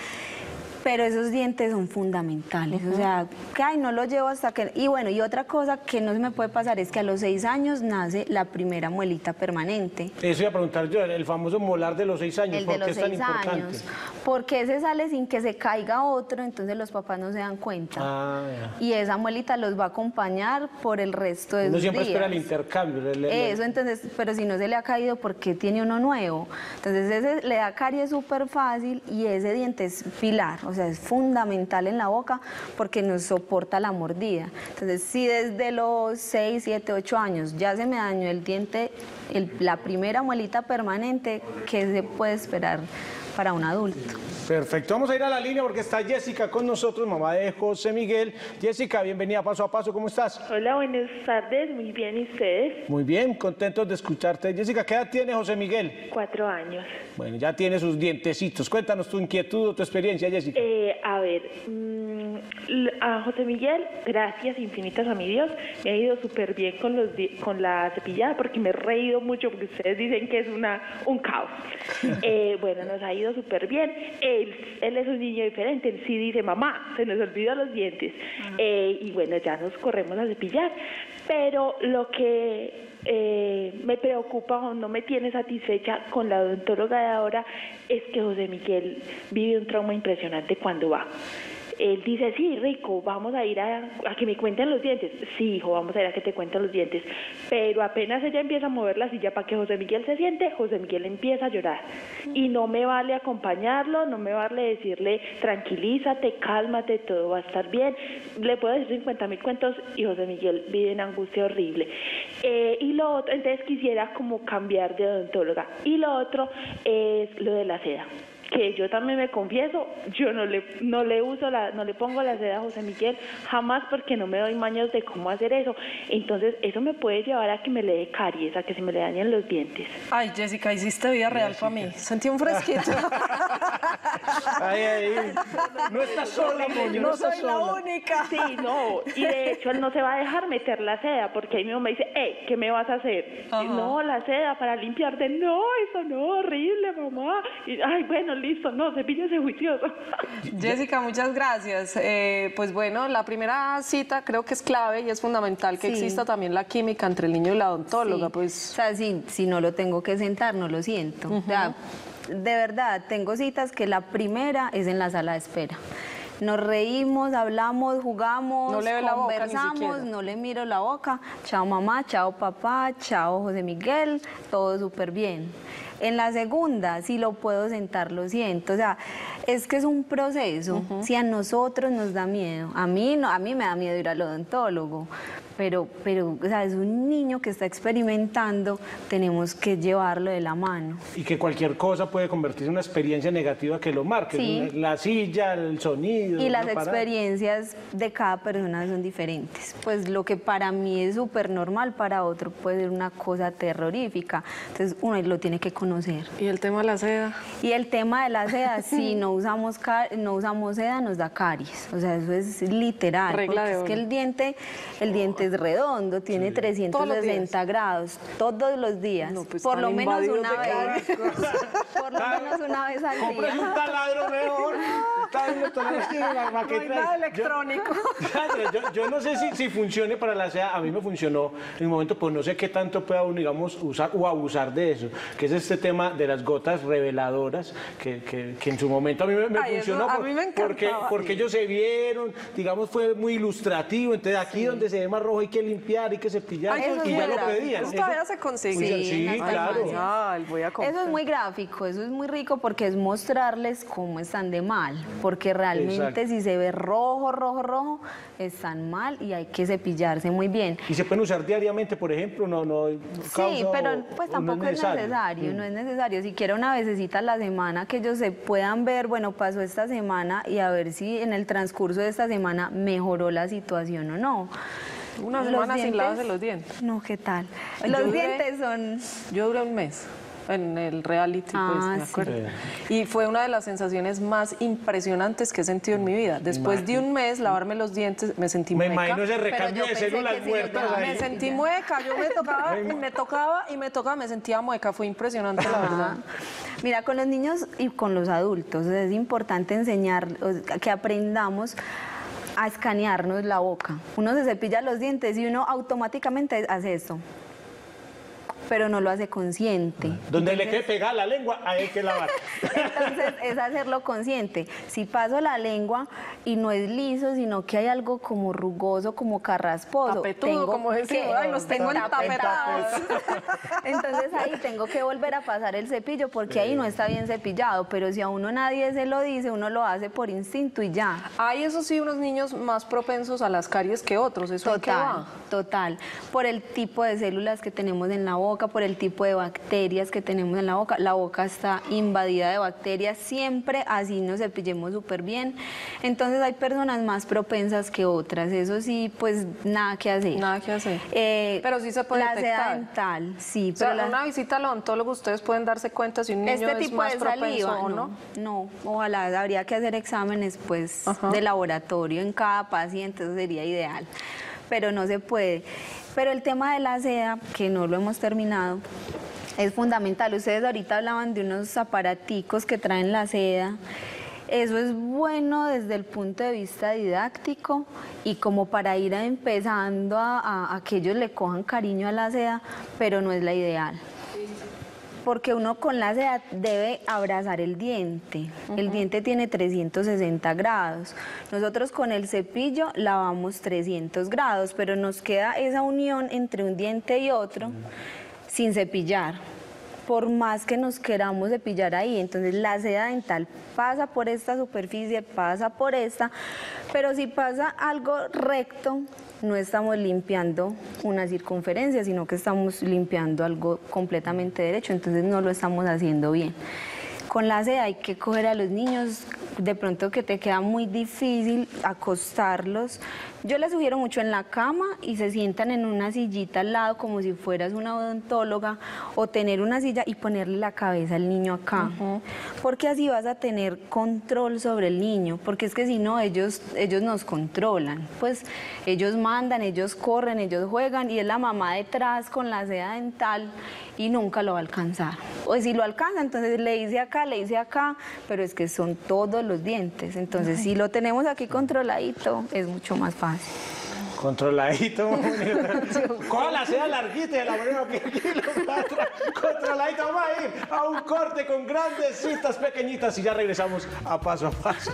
Pero esos dientes son fundamentales, o sea, que ay, no lo llevo hasta que... Y bueno, y otra cosa que no se me puede pasar es que a los 6 años nace la primera muelita permanente. Eso iba a preguntar yo, el famoso molar de los 6 años, ¿por qué es tan importante? Porque ese sale sin que se caiga otro, entonces los papás no se dan cuenta. Y esa muelita los va a acompañar por el resto de sus días. Uno siempre espera el intercambio. Eso, entonces, pero si no se le ha caído, ¿por qué tiene uno nuevo? Entonces ese le da caries súper fácil y ese diente es pilar, o sea, es fundamental en la boca porque nos soporta la mordida. Entonces, si desde los 6, 7, 8 años ya se me dañó el diente, la primera muelita permanente, ¿qué se puede esperar para un adulto? Perfecto, vamos a ir a la línea porque está Jessica con nosotros, mamá de José Miguel. Jessica, bienvenida a Paso a Paso, ¿cómo estás? Hola, buenas tardes, muy bien, ¿y ustedes? Muy bien, contentos de escucharte. Jessica, ¿qué edad tiene José Miguel? 4 años. Bueno, ya tiene sus dientecitos. Cuéntanos tu inquietud o tu experiencia, Jessica. A José Miguel, gracias infinitas a mi Dios, me ha ido súper bien con la cepillada porque me he reído mucho porque ustedes dicen que es un caos. Bueno, nos ha ido súper bien. Él es un niño diferente, él sí dice, mamá, se nos olvidó los dientes. Y bueno, ya nos corremos a cepillar. Pero lo que me preocupa o no me tiene satisfecha con la odontóloga de ahora es que José Miguel vive un trauma impresionante cuando va. Él dice, sí, rico, vamos a ir a que me cuenten los dientes. Sí, hijo, vamos a ir a que te cuenten los dientes. Pero apenas ella empieza a mover la silla para que José Miguel se siente, José Miguel empieza a llorar. Y no me vale acompañarlo, no me vale decirle, tranquilízate, cálmate, todo va a estar bien. Le puedo decir 50.000 cuentos y José Miguel vive en angustia horrible. Y lo otro, entonces quisiera como cambiar de odontóloga. Y lo otro es lo de la seda, que yo también me confieso, yo no le pongo la seda a José Miguel jamás porque no me doy maños de cómo hacer eso. Entonces eso me puede llevar a que me le dé caries, a que se me le dañen los dientes. Ay, Jessica, hiciste vida real para mí. Sentí un fresquito. Ay, ay, no estás sola, yo no soy la única. Sí, no, y de hecho él no se va a dejar meter la seda porque ahí mi mamá dice, ¿qué me vas a hacer? Y, no, la seda para limpiarte. No, eso no, horrible, mamá. Y, ay, bueno, listo, no, cepíllese juicioso. Jessica, muchas gracias. Pues bueno, la primera cita creo que es clave y es fundamental que exista también la química entre el niño y la odontóloga. Pues... O sea, si no lo tengo que sentar, no lo siento. O sea, de verdad, tengo citas que la primera es en la sala de espera. Nos reímos, hablamos, jugamos, conversamos, no le miro la boca. Chao mamá, chao papá, chao José Miguel, todo súper bien. En la segunda, si lo puedo sentar, lo siento. O sea, es que es un proceso. Si a nosotros nos da miedo, a mí me da miedo ir al odontólogo, pero o sea, es un niño que está experimentando, tenemos que llevarlo de la mano. Y que cualquier cosa puede convertirse en una experiencia negativa que lo marque, la silla, el sonido. Y las experiencias de cada persona son diferentes. Pues lo que para mí es súper normal, para otro puede ser una cosa terrorífica. Entonces uno lo tiene que conocer. ¿Y el tema de la seda? Y el tema de la seda, si no usamos seda, nos da caries. O sea, eso es literal. Regla de oro. Es que el diente es redondo, tiene 360 grados todos los días, por lo menos una vez, por lo menos una vez al día. Compras un taladro mejor, no hay nada electrónico. Yo no sé si funcione para la seda, a mí me funcionó en un momento, pues no sé qué tanto pueda, digamos, usar o abusar de eso, que es este este tema de las gotas reveladoras que en su momento a mí me funcionó. A mí me encantaba. Porque ellos se vieron, digamos, fue muy ilustrativo. Entonces, aquí donde se ve más rojo hay que limpiar, hay que ceptillar. Ay, y ya lo pedían. Eso todavía se consigue. Sí, claro. Ay, voy a comprar. Eso es muy gráfico, eso es muy rico porque es mostrarles cómo están de mal. Porque realmente si se ve rojo, rojo, rojo, están mal y hay que cepillarse muy bien. Y se pueden usar diariamente, por ejemplo, no causa, sí, pero pues tampoco no es necesario, no es necesario. Si quiero una vecesita a la semana que ellos se puedan ver, bueno, pasó esta semana y a ver si en el transcurso de esta semana mejoró la situación o no. Una semana sin lavarse los dientes. No, ¿qué tal? Los dientes son... Yo duré un mes en el reality, pues, me acuerdo. Sí. Y fue una de las sensaciones más impresionantes que he sentido en mi vida. Después de un mes, lavarme los dientes, me sentí mueca. Me imagino ese recambio de células muertas ahí. Me sentí mueca, yo me tocaba, y me tocaba, me sentía mueca. Fue impresionante, la verdad. Mira, con los niños y con los adultos es importante enseñar, que aprendamos a escanearnos la boca. Uno se cepilla los dientes y uno automáticamente hace esto, pero no lo hace consciente. Donde entonces, le quede pegada la lengua, hay que lavar. Entonces, es hacerlo consciente. Si paso la lengua y no es liso, sino que hay algo como rugoso, como carrasposo. Tapetudo, tengo como decimos, ay, los tengo entapetados. Entonces, ahí tengo que volver a pasar el cepillo, porque ahí no está bien cepillado, pero si a uno nadie se lo dice, uno lo hace por instinto y ya. Hay, eso sí, unos niños más propensos a las caries que otros, eso es total. Por el tipo de células que tenemos en la boca, por el tipo de bacterias que tenemos en la boca está invadida de bacterias siempre, así nos cepillemos súper bien. Entonces hay personas más propensas que otras, eso sí, pues nada que hacer. Nada que hacer. Pero sí se puede detectar. La seda dental, sí. O sea, pero una visita al odontólogo ustedes pueden darse cuenta si un niño es más propenso o no. No, ojalá, habría que hacer exámenes pues de laboratorio en cada paciente, eso sería ideal, pero no se puede. Pero el tema de la seda, que no lo hemos terminado, es fundamental. Ustedes ahorita hablaban de unos aparaticos que traen la seda. Eso es bueno desde el punto de vista didáctico y como para ir empezando a que ellos le cojan cariño a la seda, pero no es la ideal. Porque uno con la seda debe abrazar el diente. El diente tiene 360 grados. Nosotros con el cepillo lavamos 300 grados, pero nos queda esa unión entre un diente y otro sin cepillar. Por más que nos queramos cepillar ahí, entonces la seda dental pasa por esta superficie, pasa por esta, pero si pasa algo recto, no estamos limpiando una circunferencia, sino que estamos limpiando algo completamente derecho, entonces no lo estamos haciendo bien. Con la seda hay que coger a los niños, de pronto que te queda muy difícil acostarlos. Yo les sugiero mucho en la cama y se sientan en una sillita al lado como si fueras una odontóloga o tener una silla y ponerle la cabeza al niño acá. Porque así vas a tener control sobre el niño, porque es que si no ellos nos controlan. Pues ellos mandan, ellos corren, ellos juegan y es la mamá detrás con la seda dental y nunca lo va a alcanzar. O si lo alcanza, entonces le hice acá, pero es que son todos los dientes. Entonces, si lo tenemos aquí controladito, es mucho más fácil. Controladito, con la seda larguita y la ponemos aquí, controladito, vamos a ir a un corte con grandes citas pequeñitas y ya regresamos a Paso a Paso.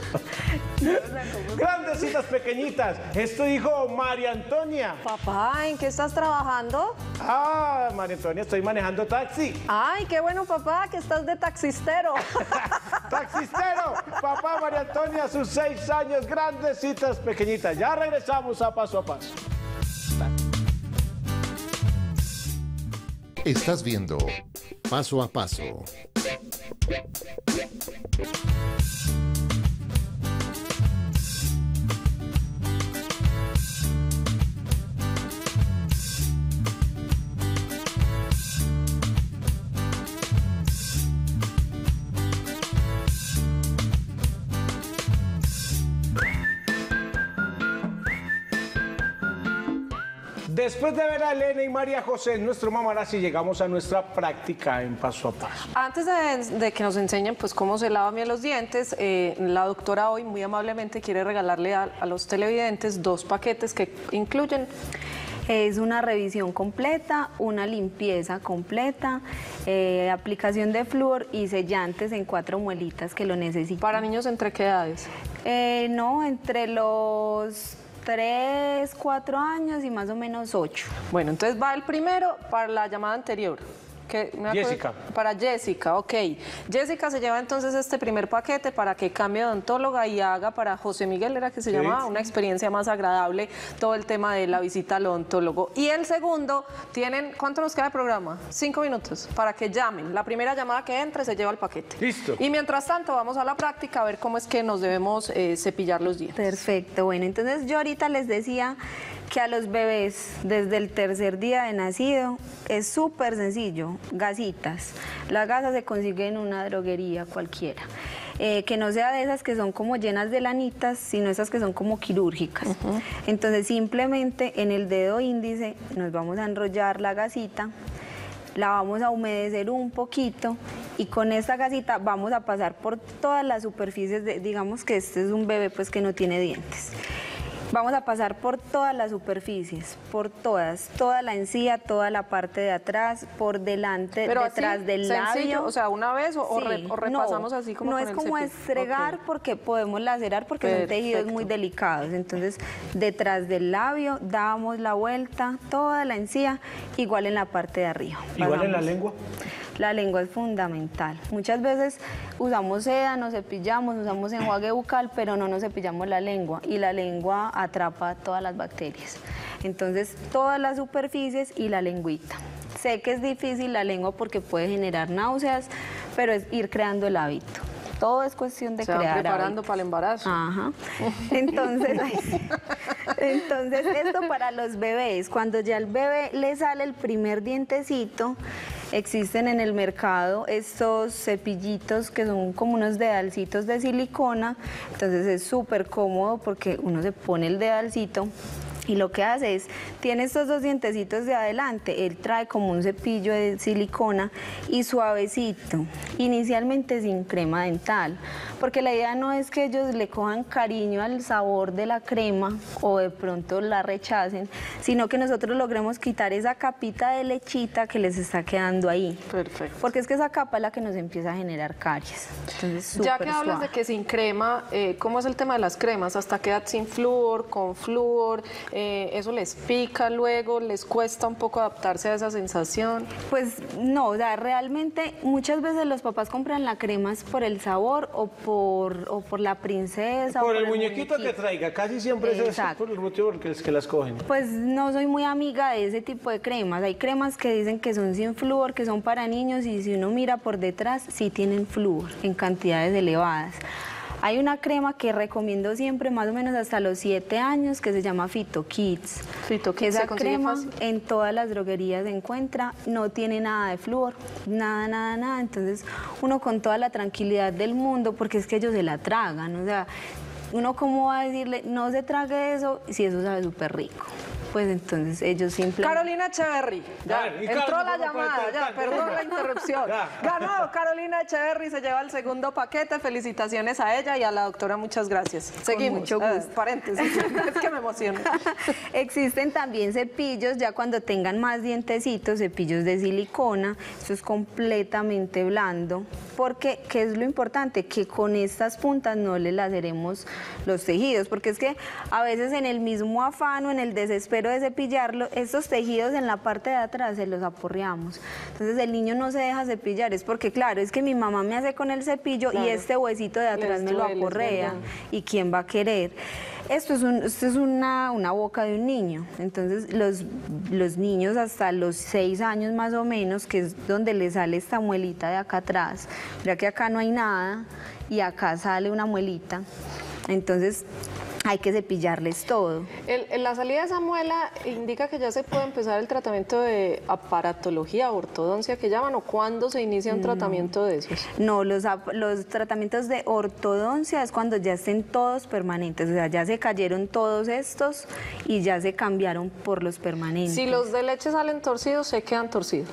Grandes citas pequeñitas. Esto dijo María Antonia. Papá, ¿en qué estás trabajando? Ah, María Antonia, estoy manejando taxi. Ay, qué bueno, papá, que estás de taxistero. ¡Taxistero! Papá, María Antonia, a sus 6 años. Grandes citas pequeñitas. Ya regresamos a Paso a Paso. Estás viendo Paso a Paso. Después de ver a Elena y María José, nuestro mamarazzi, llegamos a nuestra práctica en Paso a Paso. Antes de que nos enseñen pues, cómo se lavan bien los dientes, la doctora hoy muy amablemente quiere regalarle a los televidentes 2 paquetes que incluyen Es una revisión completa, una limpieza completa, aplicación de flúor y sellantes en 4 muelitas que lo necesitan. ¿Para niños entre qué edades? No, entre los 3, 4 años y más o menos 8. Bueno, entonces va el primero para la llamada anterior. Jessica. Para Jessica, ok. Jessica se lleva entonces este primer paquete para que cambie de odontóloga y haga para José Miguel, era que se llamaba, una experiencia más agradable, todo el tema de la visita al odontólogo. Y el segundo, tienen, ¿cuánto nos queda de programa? 5 minutos, para que llamen. La primera llamada que entre se lleva el paquete. Listo. Y mientras tanto vamos a la práctica a ver cómo es que nos debemos cepillar los dientes. Perfecto, bueno, entonces yo ahorita les decía que a los bebés desde el 3er día de nacido es súper sencillo, gasitas. Las gasas se consiguen en una droguería cualquiera, que no sea de esas que son como llenas de lanitas, sino esas que son como quirúrgicas. Entonces simplemente en el dedo índice nos vamos a enrollar la gasita, la vamos a humedecer un poquito y con esta gasita vamos a pasar por todas las superficies, digamos que este es un bebé pues que no tiene dientes. Vamos a pasar por todas las superficies, por todas, toda la encía, toda la parte de atrás, por delante, pero detrás así, del labio. Sencillo, o sea, una vez o, sí, o repasamos no, así como no con es el como cepillo. Estregar okay. Porque podemos lacerar porque perfecto. Son tejidos muy delicados. Entonces, detrás del labio damos la vuelta, toda la encía, igual en la parte de arriba. Igual pasamos. En la lengua. La lengua es fundamental. Muchas veces usamos seda, nos cepillamos, usamos enjuague bucal, pero no nos cepillamos la lengua y la lengua atrapa todas las bacterias. Entonces, todas las superficies y la lengüita. Sé que es difícil la lengua porque puede generar náuseas, pero es ir creando el hábito. Todo es cuestión de crear hábitos. Se van preparando para el embarazo. Ajá. Entonces, esto para los bebés. Cuando ya al bebé le sale el primer dientecito, existen en el mercado estos cepillitos que son como unos dedalcitos de silicona, entonces es súper cómodo porque uno se pone el dedalcito y lo que hace es, tiene estos dos dientecitos de adelante, él trae como un cepillo de silicona y suavecito, inicialmente sin crema dental, porque la idea no es que ellos le cojan cariño al sabor de la crema o de pronto la rechacen, sino que nosotros logremos quitar esa capita de lechita que les está quedando ahí. Perfecto. Porque es que esa capa es la que nos empieza a generar caries. Entonces, ya que hablas suave. De que sin crema, ¿cómo es el tema de las cremas? ¿Hasta queda sin flúor, con flúor? ¿Eso les pica luego? ¿Les cuesta un poco adaptarse a esa sensación? Pues no, o sea, realmente muchas veces los papás compran la crema es por el sabor o por la princesa. Por el muñequito que traiga, casi siempre es por el motivo por el que las cogen. Pues no soy muy amiga de ese tipo de cremas. Hay cremas que dicen que son sin flúor, que son para niños y si uno mira por detrás, sí tienen flúor en cantidades elevadas. Hay una crema que recomiendo siempre, más o menos hasta los 7 años, que se llama Fito Kids. Fito Kids. Esa crema en todas las droguerías se encuentra, no tiene nada de flúor, nada, nada, nada. Entonces, uno con toda la tranquilidad del mundo, porque es que ellos se la tragan, o sea, uno cómo va a decirle, no se trague eso, si eso sabe súper rico. Pues entonces ellos simplemente... Carolina Echeverry, ya, entró la llamada, ya, perdón la interrupción. Ganó Carolina Echeverry, se lleva el segundo paquete, felicitaciones a ella y a la doctora, muchas gracias. Seguimos. Mucho gusto. Paréntesis, es que me emociono. Existen también cepillos, ya cuando tengan más dientecitos, cepillos de silicona, esto es completamente blando, porque, ¿qué es lo importante? Que con estas puntas no le laceremos los tejidos, porque es que a veces en el mismo afán o en el desespero de cepillarlo, estos tejidos en la parte de atrás se los aporreamos. Entonces el niño no se deja cepillar, es porque claro, es que mi mamá me hace con el cepillo claro. Y este huesito de atrás me lo aporrea y quién va a querer. Esto es una boca de un niño, entonces los niños hasta los 6 años más o menos, que es donde le sale esta muelita de acá atrás, mira que acá no hay nada y acá sale una muelita, entonces... hay que cepillarles todo. La salida de esa muela indica que ya se puede empezar el tratamiento de aparatología, ortodoncia, que llaman, o cuándo se inicia un tratamiento de esos. No, los tratamientos de ortodoncia es cuando ya estén todos permanentes, o sea, ya se cayeron todos estos y ya se cambiaron por los permanentes. Si los de leche salen torcidos, se quedan torcidos.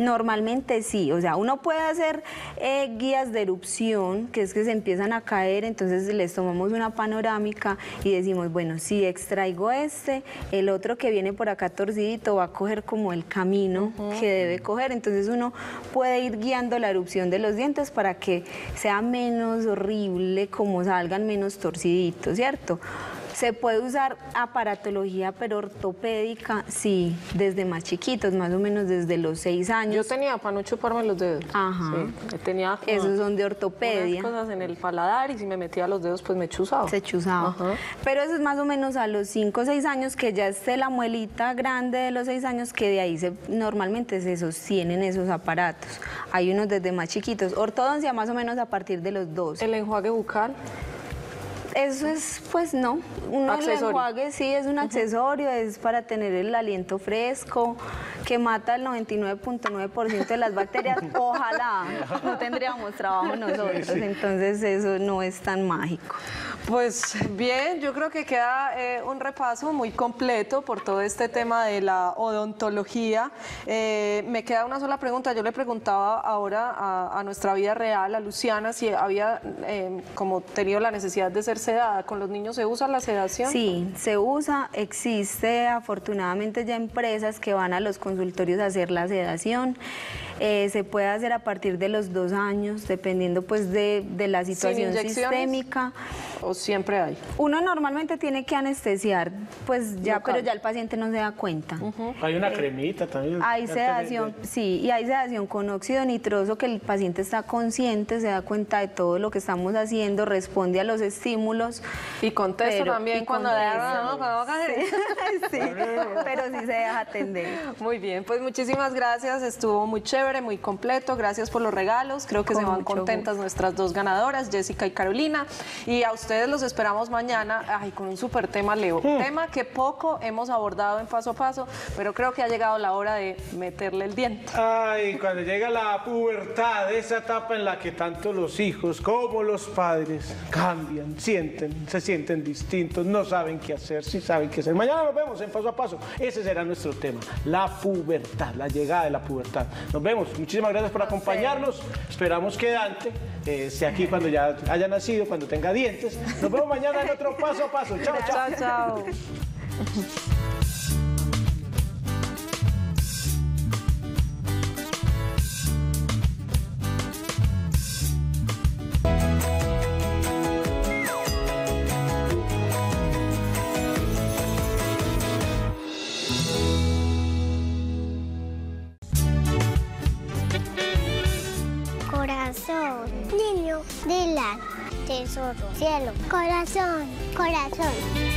Normalmente sí, o sea, uno puede hacer guías de erupción, que es que se empiezan a caer, entonces les tomamos una panorámica y decimos, bueno, si extraigo este, el otro que viene por acá torcidito va a coger como el camino que debe coger, entonces uno puede ir guiando la erupción de los dientes para que sea menos horrible, como salgan menos torciditos, ¿cierto? ¿Se puede usar aparatología pero ortopédica? Sí, desde más chiquitos, más o menos desde los 6 años. Yo tenía para no chuparme los dedos. Ajá. Sí, tenía como esos son de ortopedia. Unas cosas en el paladar y si me metía los dedos pues me chuzaba. Se chuzaba. Ajá. Pero eso es más o menos a los 5 o 6 años que ya esté la muelita grande de los 6 años que de ahí normalmente se sostienen esos aparatos. Hay unos desde más chiquitos. Ortodoncia más o menos a partir de los 12. ¿El enjuague bucal? Eso es, pues no, un enjuague sí es un accesorio, es para tener el aliento fresco, que mata el 99.9% de las bacterias, ojalá, no tendríamos trabajo nosotros, sí, sí. Entonces eso no es tan mágico. Pues bien, yo creo que queda un repaso muy completo por todo este tema de la odontología. Me queda una sola pregunta, yo le preguntaba ahora a nuestra vida real, a Luciana, si había como tenido la necesidad de ser sedada. ¿Con los niños se usa la sedación? Sí, se usa, existe afortunadamente ya empresas que van a los consultorios a hacer la sedación. Se puede hacer a partir de los 2 años, dependiendo pues de la situación sistémica. ¿O siempre hay? Uno normalmente tiene que anestesiar, pues ya, pero ya el paciente no se da cuenta. Hay una cremita también. Hay sedación, sí, y hay sedación con óxido nitroso que el paciente está consciente, se da cuenta de todo lo que estamos haciendo, responde a los estímulos. Y contesta también cuando le da la boca. Sí, pero sí se deja atender. Muy bien, pues muchísimas gracias, estuvo muy chévere, muy completo, gracias por los regalos, creo que se van contentas nuestras 2 ganadoras, Jessica y Carolina, y a ustedes los esperamos mañana, ay, con un súper tema, Leo, tema que poco hemos abordado en Paso a Paso, pero creo que ha llegado la hora de meterle el diente. Ay, cuando llega la pubertad, esa etapa en la que tanto los hijos como los padres cambian, se sienten distintos, no saben qué hacer, sí saben qué hacer. Mañana nos vemos en Paso a Paso, ese será nuestro tema, la pubertad, la llegada de la pubertad. Nos vemos. Muchísimas gracias por acompañarnos. Esperamos que Dante esté aquí cuando ya haya nacido, cuando tenga dientes. Nos vemos mañana en otro Paso a Paso. Chao, chao. Chao, chao. Niño, de la tesoro, cielo, corazón, corazón.